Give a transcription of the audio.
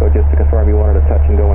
Echo just to confirm you wanted to touch and go